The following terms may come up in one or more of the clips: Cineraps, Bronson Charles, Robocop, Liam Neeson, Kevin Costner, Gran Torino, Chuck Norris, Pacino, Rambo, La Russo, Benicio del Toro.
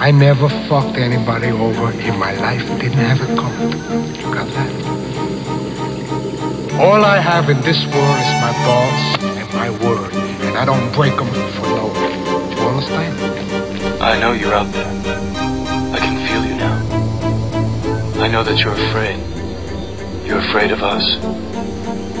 I never fucked anybody over in my life. Didn't have it coming. You got that? All I have in this world is my balls and my word, and I don't break them for no one. Do you understand? I know you're out there. I can feel you now. I know that you're afraid. You're afraid of us.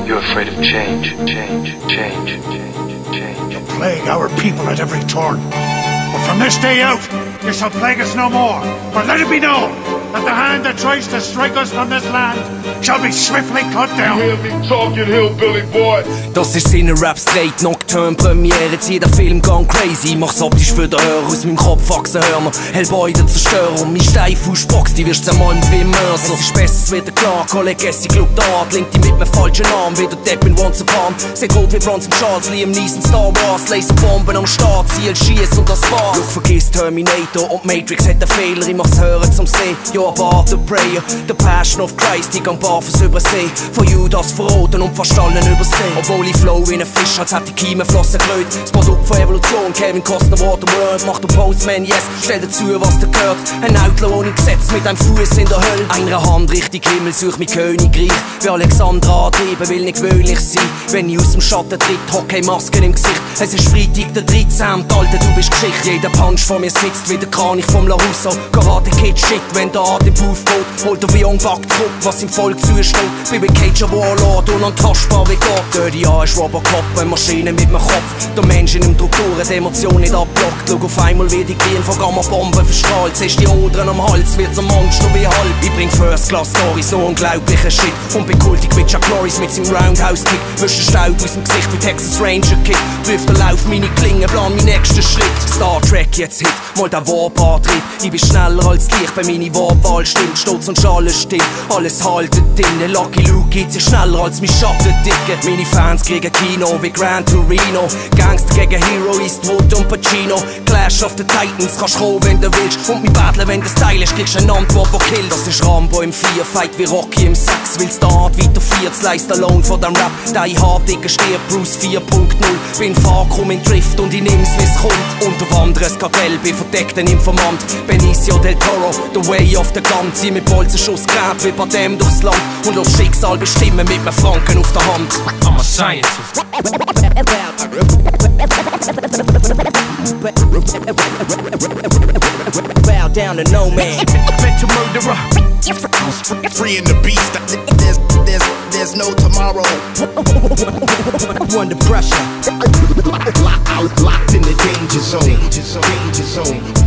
You're afraid of change, change, change, change, change. You plague our people at every turn. But from this day out, you shall plague us no more. But let it be known that the hand that tries to strike us from this land shall be swiftly cut down. You hear me talking, hillbilly boy? Das ist Cineraps Late Nocturne Premiere. Jetzt jeder Film gone crazy. Mach's optisch für den Hörer. Aus meinem Kopf wachsen Hörner. Hellboy der Zerstörer. Und mein Steinfußbox, die wirst zermalmt wie ein Mörser. Es ist bestens wieder klar. Kollege Essi glaubt an. Linkt die mit einem falschen Arm. Wie der Depp in Once Upon. Seht rot wie Bronson Charles. Liam Neeson Star Wars. Laserbomben am Start. Ziel, schiess und das war's. Look, vergiss Terminator. Und Matrix hat einen Fehler. Ich mach's hören zum Sehen. You're above the prayer. The Passion of Christ. Ich gang barfuß über See. Von Judas verroten und fast allen übersehen. Obwohl ich flow wie ein Fisch, als hätte die Kiemenflossen gerötet. Das Produkt von Evolution, Kevin Costner, Waterworld. Macht der Postman, yes, stell dazu, was dir gehört. Ein Outlaw ohne Gesetz, mit einem Fuß in der Hölle. Einer Hand richtig Himmel, such mich Königreich. Wie Alexandra antrieben, will nicht gewöhnlich sein. Wenn ich aus dem Schatten tritt, Hockeymasken im Gesicht. Es ist Freitag der 13. Alter, du bist Geschichte. Jeder Punch vor mir sitzt, wie der Kranich vom La Russo. Karate Kid Shit, wenn der Atem aufgeht. Holt der Vion Back zurück, was im Volk zusteht. Bin ein Cajun Warlord, unantastbar wie Gott. Dirty A ist Robocop, eine Maschine mit meinem Kopf. Der Mensch in dem Druck durch, die Emotion nicht abblockt. Schau auf einmal wie die Grien von Gamma-Bomben verstrahlt. Siehst die Odren am Hals, wird's ein Monster wie halb. Ich bring First-Class-Stories, so unglaublichen Shit. Und bin kultig wie Chuck Norris mit seinem Roundhouse-Kick. Wisch den Staub aus dem Gesicht wie Texas Ranger-Kick. Prüf den Lauf, meine Klinge, plan meinen nächsten Schritt. Star Trek jetzt Hit, mal der Warp-Antrieb. Ich bin schneller als Licht, bei meine Warp-Wahl stimmt. Stolz und Schale still, alles haltet drin. Lucky Luke geht's ja schneller als mein Schatten dicken. Meine Fans kriegen Kino wie Gran Torino. Gangster gegen Hero, Eastwood und Pacino. Clash of the Titans, kannst kommen, wenn du willst. Und mit Battle, wenn du Style ist, kriegst eine Antwort, wo killt. Das ist Rambo im 4, Fight wie Rocky im 6. Willst du Art weiter 4, Slice Alone von deinem Rap. Die hart dicker stirbt, Bruce 4.0. Bin fahr, komm in Drift und ich nimm's, wie's kommt. Unterwandere das Kartell, bin verdeckt ein Informant. Benicio del Toro, the way of the gun. Zieh mit Bolzenschuss, grab wie bei dem durchs Land. Und lass Schicksal bestimmen mit einem Franken auf der Hand. I'm a scientist. Bow down to no man. Mental murderer. Free in the beast. There's no tomorrow. Under pressure. Locked in the danger zone.